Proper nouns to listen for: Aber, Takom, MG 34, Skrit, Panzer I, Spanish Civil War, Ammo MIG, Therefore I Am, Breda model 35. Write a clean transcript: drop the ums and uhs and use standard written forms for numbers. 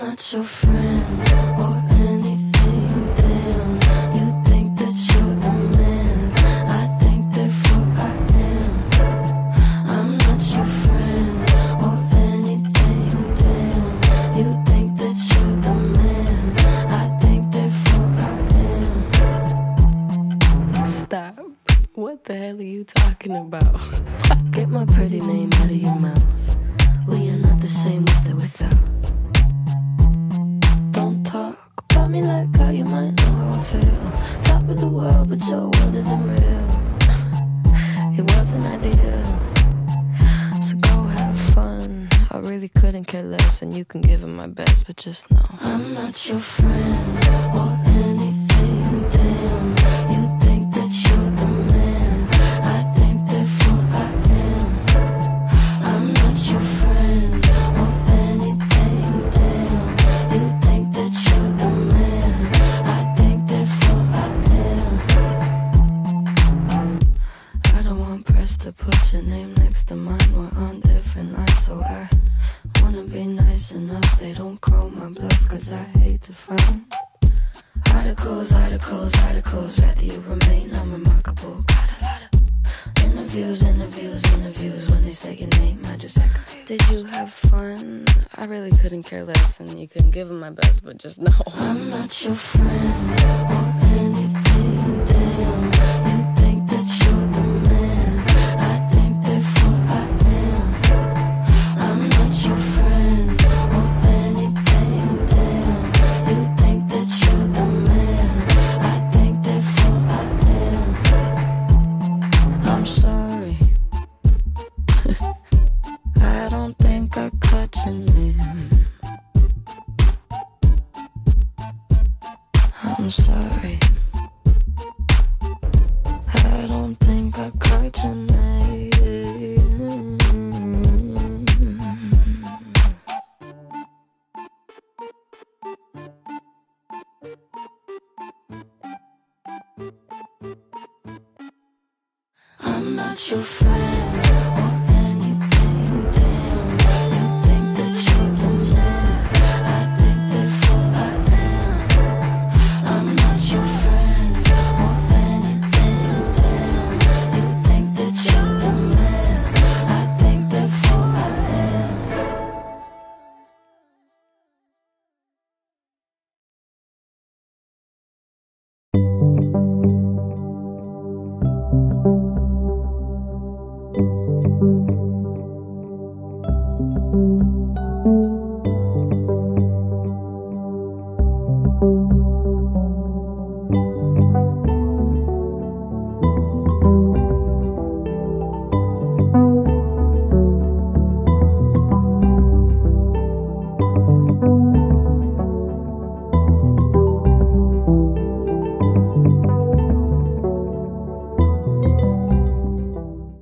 I'm not your friend or anything, damn. You think that you're the man, I think therefore I am. I'm not your friend or anything, damn. You think that you're the man, I think therefore I am. Stop. What the hell are you talking about? Get my pretty name out of your mouth. We are not the same with or without. Talk about me like how you might know how I feel. Top of the world, but your world isn't real. It wasn't ideal. So go have fun. I really couldn't care less, and you can give it my best, but just know I'm not your friend or anything, damn. You think that you're the man, I think therefore I am. I'm not your friend. To put your name next to mine, we're on different lines, so I wanna be nice enough they don't call my bluff, cause I hate to find articles, rather you remain unremarkable. Got a lot of interviews, when they say your name I just act confused. Did you have fun? I really couldn't care less, and you couldn't give them my best, but just know I'm not your friend or anything, damn. I'm sorry, I don't think I caught your name. I'm not your friend.